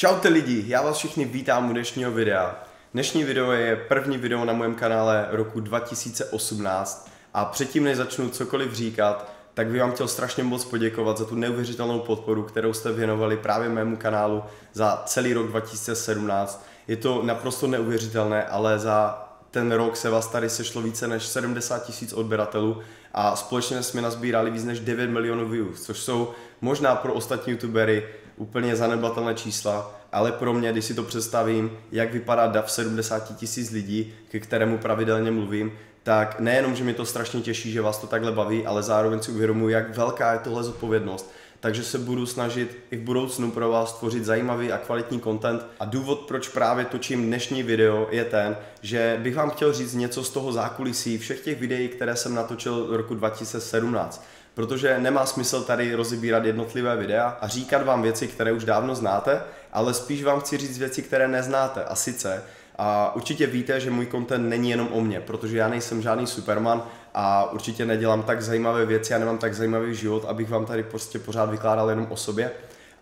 Čau ty lidi, já vás všichni vítám u dnešního videa. Dnešní video je první video na mém kanále roku 2018 a předtím, než začnu cokoliv říkat, tak bych vám chtěl strašně moc poděkovat za tu neuvěřitelnou podporu, kterou jste věnovali právě mému kanálu za celý rok 2017. Je to naprosto neuvěřitelné, ale za ten rok se vás tady sešlo více než 70 000 odběratelů a společně jsme nasbírali víc než 9 milionů views, což jsou možná pro ostatní youtubery úplně zanedbatelné čísla, ale pro mě, když si to představím, jak vypadá dav 70 000 lidí, ke kterému pravidelně mluvím, tak nejenom, že mi to strašně těší, že vás to takhle baví, ale zároveň si uvědomuji, jak velká je tohle zodpovědnost. Takže se budu snažit i v budoucnu pro vás tvořit zajímavý a kvalitní content. A důvod, proč právě točím dnešní video, je ten, že bych vám chtěl říct něco z toho zákulisí všech těch videí, které jsem natočil v roku 2017. Protože nemá smysl tady rozebírat jednotlivé videa a říkat vám věci, které už dávno znáte, ale spíš vám chci říct věci, které neznáte. A sice, a určitě víte, že můj content není jenom o mně, protože já nejsem žádný superman a určitě nedělám tak zajímavé věci, já nemám tak zajímavý život, abych vám tady prostě pořád vykládal jenom o sobě.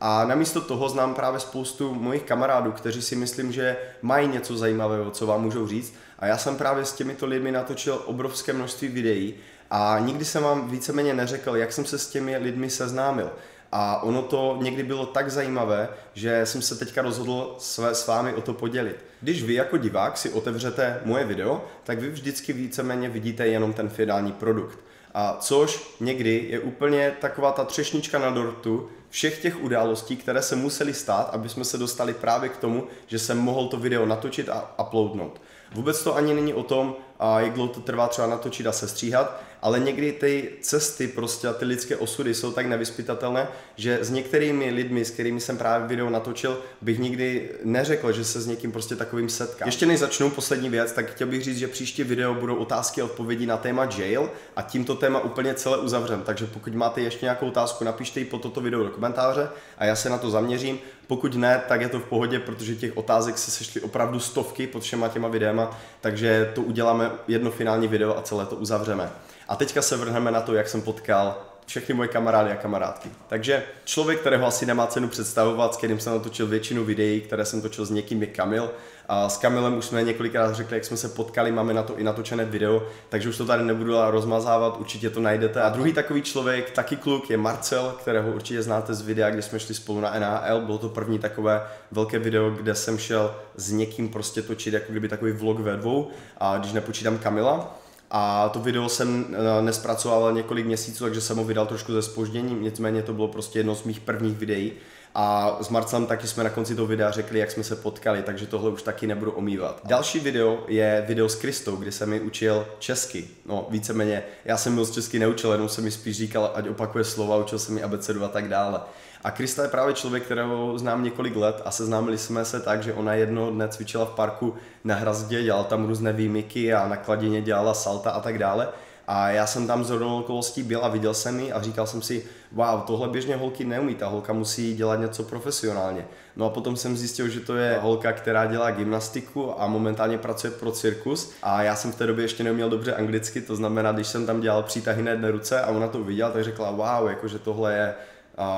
A namísto toho znám právě spoustu mojich kamarádů, kteří si myslím, že mají něco zajímavého, co vám můžou říct. A já jsem právě s těmito lidmi natočil obrovské množství videí a nikdy jsem vám víceméně neřekl, jak jsem se s těmi lidmi seznámil. A ono to někdy bylo tak zajímavé, že jsem se teďka rozhodl s vámi o to podělit. Když vy jako divák si otevřete moje video, tak vy vždycky víceméně vidíte jenom ten finální produkt. A což někdy je úplně taková ta třešnička na dortu všech těch událostí, které se musely stát, aby jsme se dostali právě k tomu, že jsem mohl to video natočit a uploadnout. Vůbec to ani není o tom, jak dlouho to trvá třeba natočit a sestříhat, ale někdy ty cesty, prostě ty lidské osudy jsou tak nevyzpytatelné, že s některými lidmi, s kterými jsem právě video natočil, bych nikdy neřekl, že se s někým prostě takovým setkám. Ještě než začnu, poslední věc, tak chtěl bych říct, že příští video budou otázky a odpovědi na téma jail a tímto téma úplně celé uzavřem, takže pokud máte ještě nějakou otázku, napište ji pod toto video do komentáře a já se na to zaměřím. Pokud ne, tak je to v pohodě, protože těch otázek se sešly opravdu stovky pod všema těma videama, takže to uděláme jedno finální video a celé to uzavřeme. A teďka se vrhneme na to, jak jsem potkal všechny moje kamarády a kamarádky. Takže člověk, kterého asi nemá cenu představovat, s kterým jsem natočil většinu videí, které jsem točil s někým, je Kamil. A s Kamilem už jsme několikrát řekli, jak jsme se potkali, máme na to i natočené video, takže už to tady nebudu rozmazávat, určitě to najdete. A druhý takový člověk, taky kluk, je Marcel, kterého určitě znáte z videa, kde jsme šli spolu na NAL. Bylo to první takové velké video, kde jsem šel s někým prostě točit, jako kdyby takový vlog ve dvou, a když nepočítám Kamila. A to video jsem nespracovával několik měsíců, takže jsem ho vydal trošku ze zpožděním, nicméně to bylo prostě jedno z mých prvních videí. A s Marcelem taky jsme na konci toho videa řekli, jak jsme se potkali, takže tohle už taky nebudu omývat. Další video je video s Kristou, kdy jsem ji učil česky. No víceméně, já jsem ji z česky neučil, jenom jsem mi spíš říkal, ať opakuje slova, učil jsem ji abecedu a tak dále. A Krista je právě člověk, kterého znám několik let a seznámili jsme se tak, že ona jednoho dne cvičila v parku na hrazdě, dělala tam různé výmyky a na kladině dělala salta a tak dále. A já jsem tam z okolností byl a viděl jsem ji a říkal jsem si, wow, tohle běžně holky neumí, ta holka musí dělat něco profesionálně. No a potom jsem zjistil, že to je holka, která dělá gymnastiku a momentálně pracuje pro cirkus. A já jsem v té době ještě neuměl dobře anglicky, to znamená, když jsem tam dělal přítahy na jedné ruce a ona to viděla, tak řekla, wow, jakože tohle je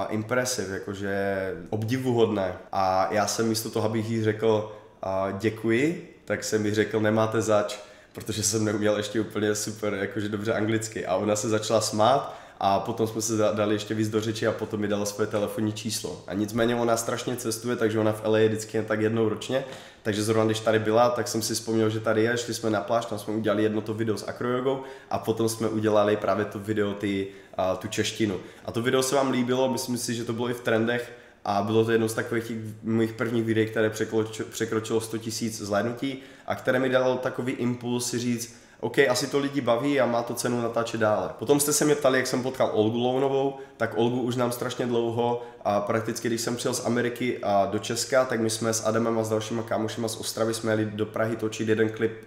impresiv, jakože obdivuhodné. A já jsem místo toho, abych jí řekl děkuji, tak jsem jí řekl nemáte zač, protože jsem neuměl ještě úplně super, jakože dobře anglicky. A ona se začala smát a potom jsme se dali ještě víc do řeči a potom mi dala své telefonní číslo. A nicméně ona strašně cestuje, takže ona v Ellie je vždycky jen tak jednou ročně. Takže zrovna když tady byla, tak jsem si vzpomněl, že tady je, šli jsme na pláž, tam jsme udělali jedno to video s akrojogou a potom jsme udělali právě to video, tu češtinu. A to video se vám líbilo, myslím si, že to bylo i v trendech a bylo to jedno z takových těch mých prvních videí, které překročilo 100 000 zhlédnutí a které mi dalo takový impuls si říct, OK, asi to lidi baví a má to cenu natáčet dále. Potom jste se mě ptali, jak jsem potkal Olgu Lounovou, tak Olgu už znám strašně dlouho a prakticky, když jsem přijel z Ameriky a do Česka, tak my jsme s Adamem a s dalšíma kámošima z Ostravy jsme jeli do Prahy točit jeden klip,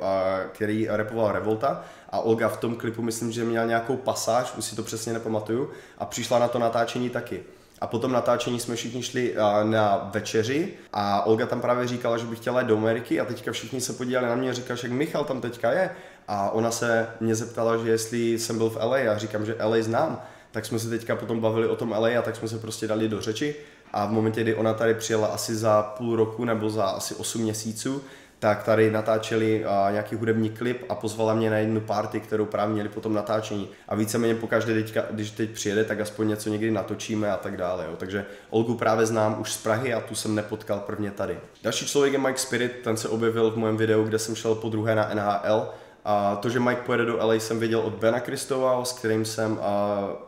který rapoval Revolta a Olga v tom klipu, myslím, že měla nějakou pasáž, už si to přesně nepamatuju, a přišla na to natáčení taky. A potom natáčení jsme všichni šli na večeři a Olga tam právě říkala, že by chtěla jít do Ameriky a teďka všichni se podívali na mě a říkali, že Michal tam teďka je. A ona se mě zeptala, že jestli jsem byl v LA, já říkám, že LA znám, tak jsme se teďka potom bavili o tom LA a tak jsme se prostě dali do řeči a v momentě, kdy ona tady přijela asi za půl roku nebo za asi 8 měsíců, tak tady natáčeli nějaký hudební klip a pozvala mě na jednu party, kterou právě měli potom natáčení. A víceméně pokaždé teďka, když teď přijede, tak aspoň něco někdy natočíme a tak dále. Jo. Takže Olgu právě znám už z Prahy a tu jsem nepotkal prvně tady. Další člověk je Mike Spirit, ten se objevil v mém videu, kde jsem šel po druhé na NHL. A to, že Mike pojede do LA, jsem věděl od Bena Kristova, s kterým jsem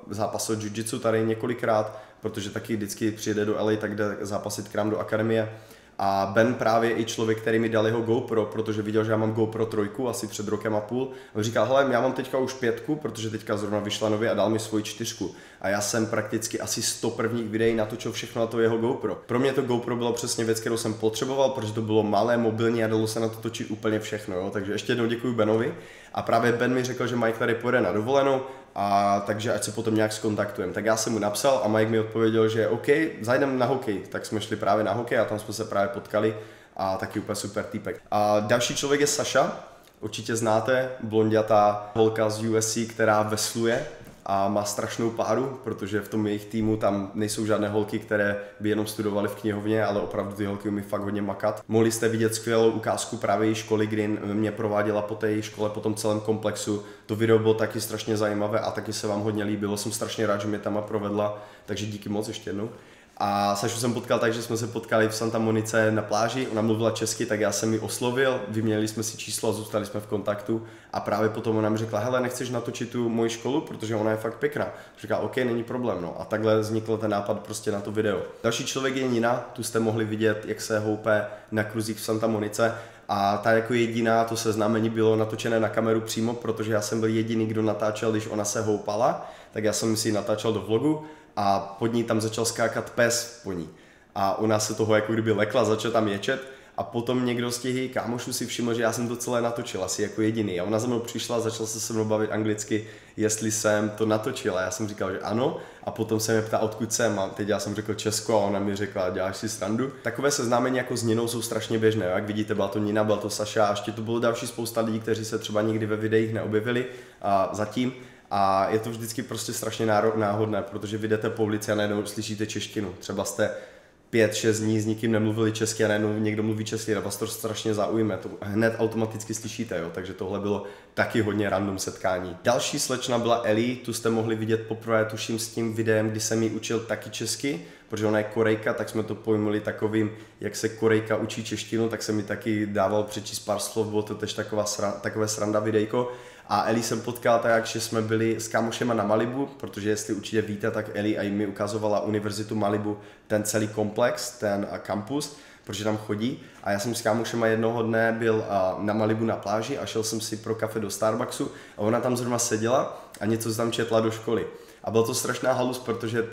zápasil jiu-jitsu tady několikrát, protože taky vždycky přijede do LA, tak jde zápasit k nám do akademie. A Ben právě je i člověk, který mi dal jeho GoPro, protože viděl, že já mám GoPro 3 asi před rokem a půl. On říkal, hele, já mám teďka už 5, protože teďka zrovna vyšla nově, a dal mi svoji 4. A já jsem prakticky asi 100 prvních videí natočil všechno na to jeho GoPro. Pro mě to GoPro bylo přesně věc, kterou jsem potřeboval, protože to bylo malé, mobilní a dalo se na to točit úplně všechno. Jo? Takže ještě jednou děkuji Benovi. A právě Ben mi řekl, že Mike tady pojede na dovolenou, a takže ať se potom nějak skontaktujeme. Tak já jsem mu napsal a Mike mi odpověděl, že OK, zajdeme na hokej. Tak jsme šli právě na hokej a tam jsme se právě potkali a taky úplně super týpek. A další člověk je Saša, určitě znáte, blondětá holka z USC, která vesluje a má strašnou páru, protože v tom jejich týmu tam nejsou žádné holky, které by jenom studovaly v knihovně, ale opravdu ty holky umí fakt hodně makat. Mohli jste vidět skvělou ukázku právě její školy, kdy mě prováděla po té škole, po tom celém komplexu. To video bylo taky strašně zajímavé a taky se vám hodně líbilo, jsem strašně rád, že mě tam provedla, takže díky moc ještě jednou. A Sašu jsem potkal tak, že jsme se potkali v Santa Monice na pláži, ona mluvila česky, tak já jsem ji oslovil, vyměnili jsme si číslo a zůstali jsme v kontaktu a právě potom ona mi řekla, hele, nechceš natočit tu moji školu, protože ona je fakt pěkná. Říká, OK, není problém, no a takhle vznikl ten nápad prostě na to video. Další člověk je Nina, tu jste mohli vidět, jak se houpe na kruzích v Santa Monice. A ta jako jediná, to seznámení bylo natočené na kameru přímo, protože já jsem byl jediný, kdo natáčel, když ona se houpala, tak já jsem si ji natáčel do vlogu a pod ní tam začal skákat pes po ní. A ona se toho jako kdyby lekla, začala tam ječet a potom někdo z těch kámošů si všiml, že já jsem to celé natočil asi jako jediný. A ona za mnou přišla, začala se se mnou bavit anglicky, jestli jsem to natočil. A já jsem říkal, že ano. A potom se mě ptá, odkud jsem. A teď já jsem řekl Česko a ona mi řekla, děláš si srandu. Takové seznámení jako s Ninou jsou strašně běžné. Jak vidíte, byla to Nina, byla to Saša a ještě to bylo další spousta lidí, kteří se třeba nikdy ve videích neobjevili a zatím. A je to vždycky prostě strašně náhodné, protože vy jdete po ulici a najednou slyšíte češtinu. Třeba jste 5-6 dní s nikým nemluvili česky a najednou někdo mluví česky a vás to strašně zaujme, to hned automaticky slyšíte, jo? Takže tohle bylo taky hodně random setkání. Další slečna byla Ellie, tu jste mohli vidět poprvé, tuším, s tím videem, kdy jsem ji učil taky česky, protože ona je Korejka, tak jsme to pojmuli takovým, jak se Korejka učí češtinu, tak jsem mi taky dával přečíst pár slov, bylo to tež takové sranda videjko. A Ellie jsem potkal tak, že jsme byli s kámošema na Malibu, protože jestli určitě víte, tak Ellie a mi ukazovala Univerzitu Malibu, ten celý komplex, ten kampus, protože tam chodí. A já jsem s kámošema jednoho dne byl na Malibu na pláži a šel jsem si pro kafe do Starbucksu a ona tam zrovna seděla a něco tam četla do školy. A byla to strašná halus, protože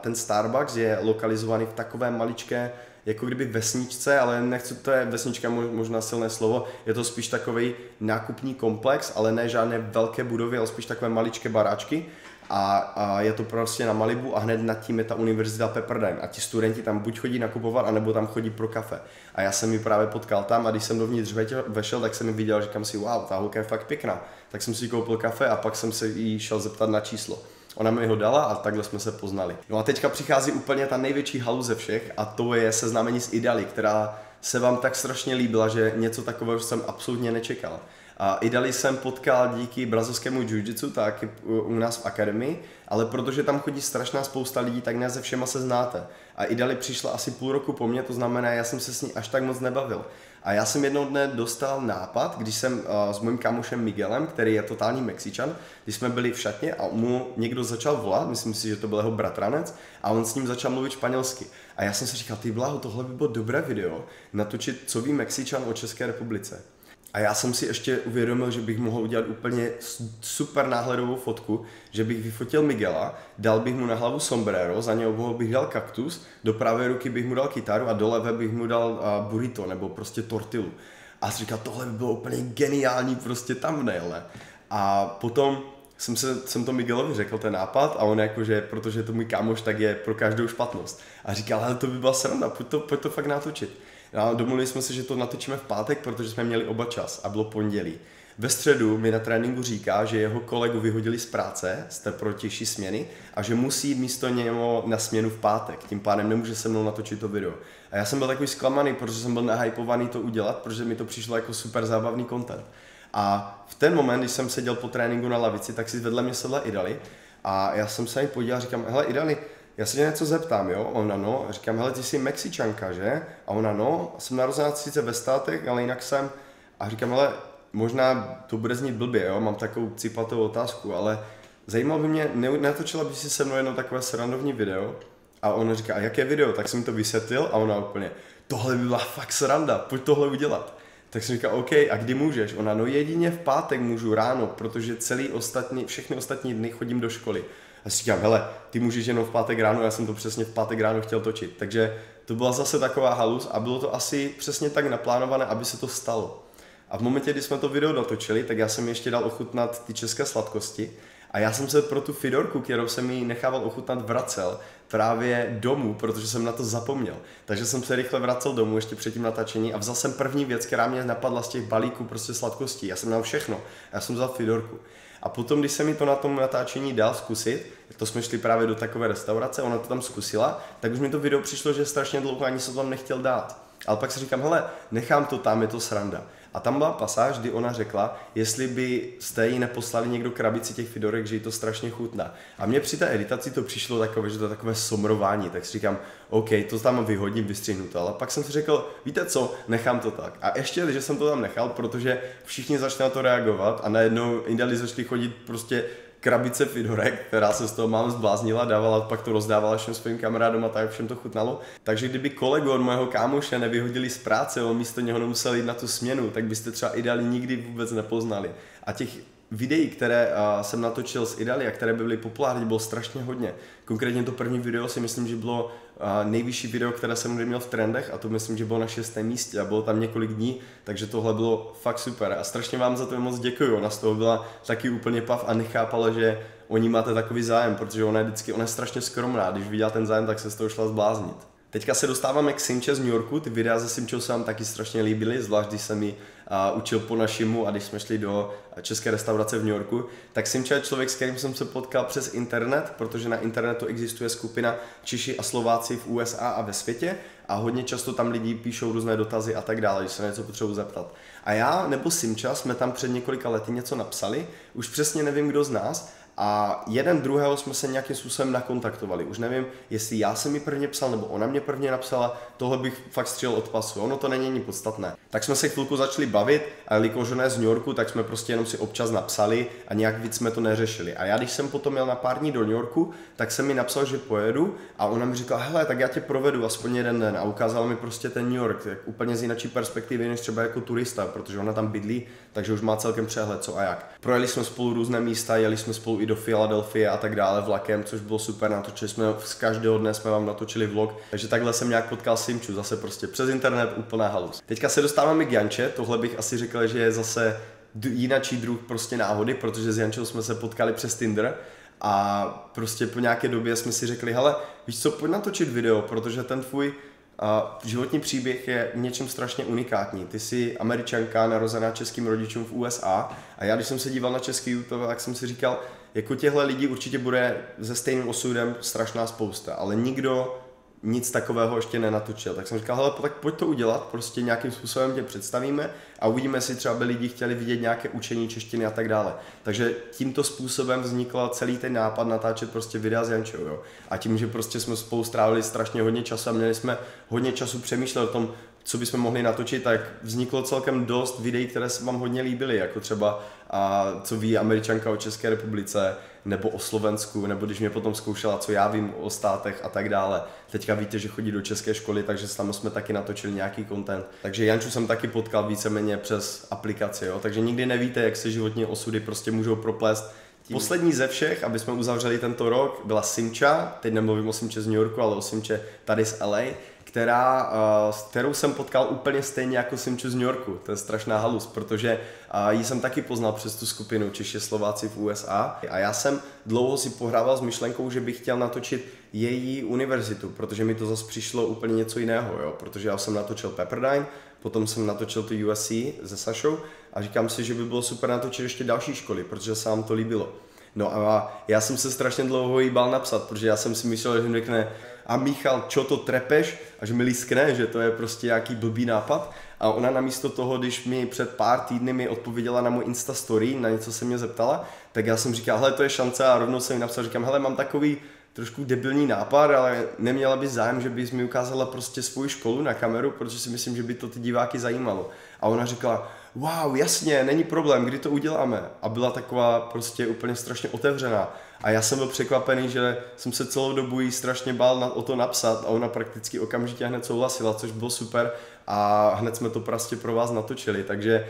ten Starbucks je lokalizovaný v takové maličké, jako kdyby vesničce, ale nechci, to je vesnička možná silné slovo, je to spíš takový nákupní komplex, ale ne žádné velké budovy, ale spíš takové maličké baráčky. A je to prostě na Malibu a hned nad tím je ta univerzita Pepperdine a ti studenti tam buď chodí nakupovat, anebo tam chodí pro kafe. A já jsem ji právě potkal tam a když jsem dovnitř vešel, tak jsem ji viděl, říkám si, wow, ta holka je fakt pěkná. Tak jsem si koupil kafe a pak jsem se jí šel zeptat na číslo. Ona mi ho dala a takhle jsme se poznali. No a teďka přichází úplně ta největší halu ze všech a to je seznámení s Idali, která se vám tak strašně líbila, že něco takového jsem absolutně nečekal. A Idali jsem potkal díky brazilskému jiu-jitsu, taky u nás v akademii, ale protože tam chodí strašná spousta lidí, tak ne se všema se znáte. A Idali přišla asi půl roku po mně, to znamená, já jsem se s ní až tak moc nebavil. A já jsem jednoho dne dostal nápad, když jsem s mým kamošem Miguelem, který je totální Mexičan, když jsme byli v šatně a mu někdo začal volat, myslím si, že to byl jeho bratranec, a on s ním začal mluvit španělsky. A já jsem si říkal, ty bláho, tohle by bylo dobré video, natočit, co ví Mexičan o České republice. A já jsem si ještě uvědomil, že bych mohl udělat úplně super náhledovou fotku, že bych vyfotil Miguela, dal bych mu na hlavu sombrero, za něho bych dal kaktus, do pravé ruky bych mu dal kytaru a do levé bych mu dal burrito nebo prostě tortilu. A jsem říkal, tohle by bylo úplně geniální prostě thumbnail. A potom jsem to Miguelovi řekl ten nápad a on jakože, protože je to můj kámoš, tak je pro každou špatnost. A říkal, ale to by byla sranda, pojď to fakt natočit. A domluvili jsme se, že to natočíme v pátek, protože jsme měli oba čas a bylo pondělí. Ve středu mi na tréninku říká, že jeho kolegu vyhodili z práce, jste pro těžší směny a že musí jít místo něho na směnu v pátek, tím pádem nemůže se mnou natočit to video. A já jsem byl takový zklamaný, protože jsem byl nahypovaný to udělat, protože mi to přišlo jako super zábavný content. A v ten moment, když jsem seděl po tréninku na lavici, tak si vedle mě sedla Idali a já jsem se jí podíval a říkám, hele Idali, já se tě něco zeptám, jo? Ona no, a říkám, hele, ty jsi Mexičanka, že? A ona no, jsem narozená sice ve státech, ale jinak jsem. A říkám, hele, možná to bude znít blbě, jo? Mám takovou cipatou otázku, ale zajímalo by mě, natočila by si se mnou jedno takové srandovní video? A ona říká, a jaké video? Tak jsem to vysvětlil a ona úplně, tohle by byla fakt sranda, pojď tohle udělat. Tak jsem říkal, OK, a kdy můžeš? Ona, no jedině v pátek můžu ráno, protože všechny ostatní dny chodím do školy. A si říkám, hele, ty můžeš jenom v pátek ráno, já jsem to přesně v pátek ráno chtěl točit. Takže to byla zase taková halus a bylo to asi přesně tak naplánované, aby se to stalo. A v momentě, kdy jsme to video dotočili, tak já jsem ještě dal ochutnat ty české sladkosti a já jsem se pro tu fidorku, kterou jsem jí nechával ochutnat, vracel právě domů, protože jsem na to zapomněl. Takže jsem se rychle vracel domů ještě před tím natáčení a vzal jsem první věc, která mě napadla z těch balíků prostě sladkostí. Já jsem dal všechno, já jsem vzal fidorku. A potom, když se mi to na tom natáčení dal zkusit, to jsme šli právě do takové restaurace, ona to tam zkusila, tak už mi to video přišlo, že strašně dlouho ani se to tam nechtěl dát. Ale pak si říkám, hele, nechám to tam, je to sranda. A tam byla pasáž, kdy ona řekla, jestli by jste jí neposlali někdo krabici těch fidorek, že jí to strašně chutná. A mně při té editaci to přišlo takové, že to je takové somrování, tak si říkám, OK, to tam vyhodím, vystřihnu to. Ale pak jsem si řekl, víte co, nechám to tak. A ještě, že jsem to tam nechal, protože všichni začali na to reagovat a najednou Idali začali chodit prostě krabice fidorek, která se z toho mám zbláznila, dávala, pak to rozdávala všem svým kamarádům a tak všem to chutnalo. Takže kdyby kolegu od mého kámoše nevyhodili z práce, on místo něho nemusel jít na tu směnu, tak byste třeba Idali nikdy vůbec nepoznali. A těch videí, které jsem natočil z Idali a které byly populární, bylo strašně hodně. Konkrétně to první video si myslím, že bylo nejvyšší video, které jsem měl v trendech a to myslím, že bylo na 6. místě a bylo tam několik dní, takže tohle bylo fakt super a strašně vám za to moc děkuju. Ona z toho byla taky úplně pav a nechápala, že o ní máte takový zájem, protože ona je strašně skromná, když viděla ten zájem, tak se z toho šla zbláznit. Teďka se dostáváme k Simče z New Yorku, ty videa ze Simčou se vám taky strašně líbily, zvlášť když jsem ji učil po našimu a když jsme šli do české restaurace v New Yorku. Tak Simča je člověk, s kterým jsem se potkal přes internet, protože na internetu existuje skupina Češi a Slováci v USA a ve světě a hodně často tam lidi píšou různé dotazy a tak dále, když se na něco potřebuji zeptat. A já nebo Simča jsme tam před několika lety něco napsali, už přesně nevím kdo z nás, a jeden druhého jsme se nějakým způsobem nakontaktovali. Už nevím, jestli já jsem mi prvně psal, nebo ona mě prvně napsala, tohle bych fakt střel od pasu, ono to není podstatné. Tak jsme se chvilku začali bavit a jelikož ona je z New Yorku, tak jsme prostě jenom si občas napsali a nějak víc jsme to neřešili. A já když jsem potom jel na pár dní do New Yorku, tak jsem mi napsal, že pojedu a ona mi říkala, hele, tak já tě provedu aspoň jeden den a ukázala mi prostě ten New York, tak úplně z jináčí perspektivy než třeba jako turista, protože ona tam bydlí, takže už má celkem přehled co a jak. Projeli jsme spolu různé místa, jeli jsme spolu do Filadelfie a tak dále vlakem, což bylo super, natočili jsme z každého dne, jsme vám natočili vlog, takže takhle jsem nějak potkal Simču, zase prostě přes internet úplná halus. Teďka se dostáváme k Janče, tohle bych asi řekl, že je zase jinačí druh prostě náhody, protože s Jančou jsme se potkali přes Tinder a prostě po nějaké době jsme si řekli, hele, víš co, pojď natočit video, protože ten tvůj životní příběh je něčem strašně unikátní. Ty jsi Američanka, narozená českým rodičům v USA a já když jsem se díval na český YouTube, tak jsem si říkal, jako těchto lidí určitě bude se stejným osudem strašná spousta, ale nikdo nic takového ještě nenatočil. Tak jsem říkal, hele, tak pojď to udělat, prostě nějakým způsobem tě představíme a uvidíme, jestli třeba by lidi chtěli vidět nějaké učení češtiny a tak dále. Takže tímto způsobem vznikl celý ten nápad natáčet prostě videa s Jančou, jo. A tím, že prostě jsme spolu strávili strašně hodně času a měli jsme hodně času přemýšlet o tom, co bychom mohli natočit, tak vzniklo celkem dost videí, které se vám hodně líbily, jako třeba co ví Američanka o České republice, nebo o Slovensku, nebo když mě potom zkoušela, co já vím o státech a tak dále. Teďka víte, že chodí do české školy, takže tam jsme taky natočili nějaký content. Takže Janču jsem taky potkal víceméně přes aplikaci, jo? Takže nikdy nevíte, jak se životní osudy prostě můžou proplést. Poslední ze všech, aby jsme uzavřeli tento rok, byla Simča, teď nemluvím o Simče z New Yorku, ale o Simče tady z LA, s kterou jsem potkal úplně stejně jako Simču z New Yorku. To je strašná halus, protože ji jsem taky poznal přes tu skupinu Češi, Slováci v USA. A já jsem dlouho si pohrával s myšlenkou, že bych chtěl natočit její univerzitu, protože mi to zase přišlo úplně něco jiného, jo? Protože já jsem natočil Pepperdine, potom jsem natočil tu USC se Sašou a říkám si, že by bylo super natočit ještě další školy, protože se vám to líbilo. No a já jsem se strašně dlouho jí bál napsat, protože já jsem si myslel, že mi řekne a Michal, čo to trepeš? A že mi lískne, že to je prostě nějaký blbý nápad. A ona namísto toho, když mi před pár týdny mi odpověděla na můj Insta story, na něco se mě zeptala, tak já jsem říkal, hele, to je šance a rovnou jsem jí napsal, říkám, hele, mám takový trošku debilní nápad, ale neměla by zájem, že bys mi ukázala prostě svou školu na kameru, protože si myslím, že by to ty diváky zajímalo. A ona říkala, wow, jasně, není problém, kdy to uděláme. A byla taková prostě úplně strašně otevřená. A já jsem byl překvapený, že jsem se celou dobu jí strašně bál o to napsat a ona prakticky okamžitě hned souhlasila, což bylo super a hned jsme to prostě pro vás natočili. Takže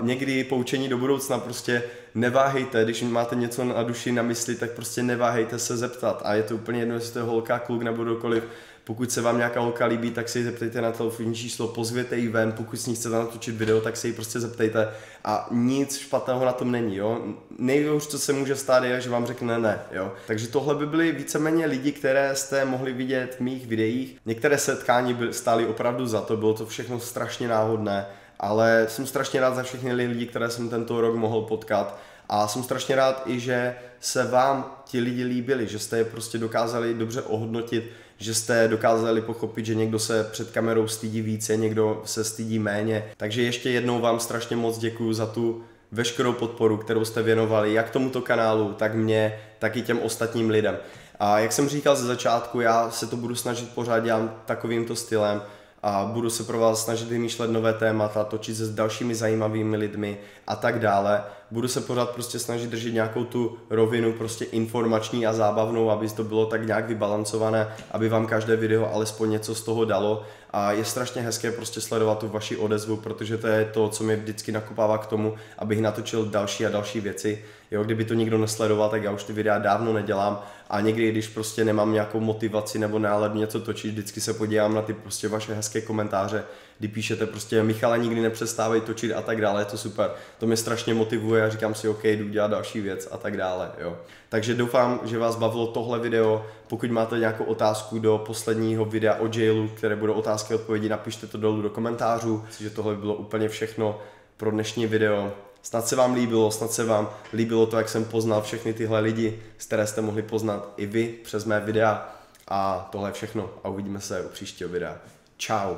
někdy poučení do budoucna, prostě neváhejte, když máte něco na duši, na mysli, tak prostě neváhejte se zeptat. A je to úplně jedno, jestli to je holka, kluk nebo kdokoliv. Pokud se vám nějaká holka líbí, tak se ji zeptejte na telefonní číslo, pozvěte ji ven, pokud s ní chcete natočit video, tak se ji prostě zeptejte a nic špatného na tom není, jo. Nejhorší, co se může stát, je, že vám řekne ne, jo. Takže tohle by byly víceméně lidi, které jste mohli vidět v mých videích. Některé setkání stály opravdu za to, bylo to všechno strašně náhodné, ale jsem strašně rád za všechny lidi, které jsem tento rok mohl potkat. A jsem strašně rád i, že se vám ti lidi líbili, že jste je prostě dokázali dobře ohodnotit, že jste dokázali pochopit, že někdo se před kamerou stydí více, někdo se stydí méně. Takže ještě jednou vám strašně moc děkuju za tu veškerou podporu, kterou jste věnovali jak tomuto kanálu, tak mě, tak i těm ostatním lidem. A jak jsem říkal ze začátku, já se to budu snažit pořád dělat takovýmto stylem, a budu se pro vás snažit vymýšlet nové témata, točit se s dalšími zajímavými lidmi a tak dále. Budu se pořád prostě snažit držet nějakou tu rovinu prostě informační a zábavnou, aby to bylo tak nějak vybalancované, aby vám každé video alespoň něco z toho dalo. A je strašně hezké prostě sledovat tu vaši odezvu, protože to je to, co mě vždycky nakopává k tomu, abych natočil další a další věci. Jo, kdyby to nikdo nesledoval, tak já už ty videa dávno nedělám a někdy, když prostě nemám nějakou motivaci nebo náladu něco točit, vždycky se podívám na ty prostě vaše hezké komentáře, kdy píšete prostě Michale, nikdy nepřestávej točit a tak dále, je to super. To mě strašně motivuje a říkám si, OK, jdu dělat další věc a tak dále, jo. Takže doufám, že vás bavilo tohle video. Pokud máte nějakou otázku do posledního videa o jailu, které budou otázky a odpovědi, napište to dolů do komentářů. Myslím, že tohle bylo úplně všechno pro dnešní video. Snad se vám líbilo to, jak jsem poznal všechny tyhle lidi, z které jste mohli poznat i vy přes mé videa. A tohle je všechno a uvidíme se u příštího videa. Čau.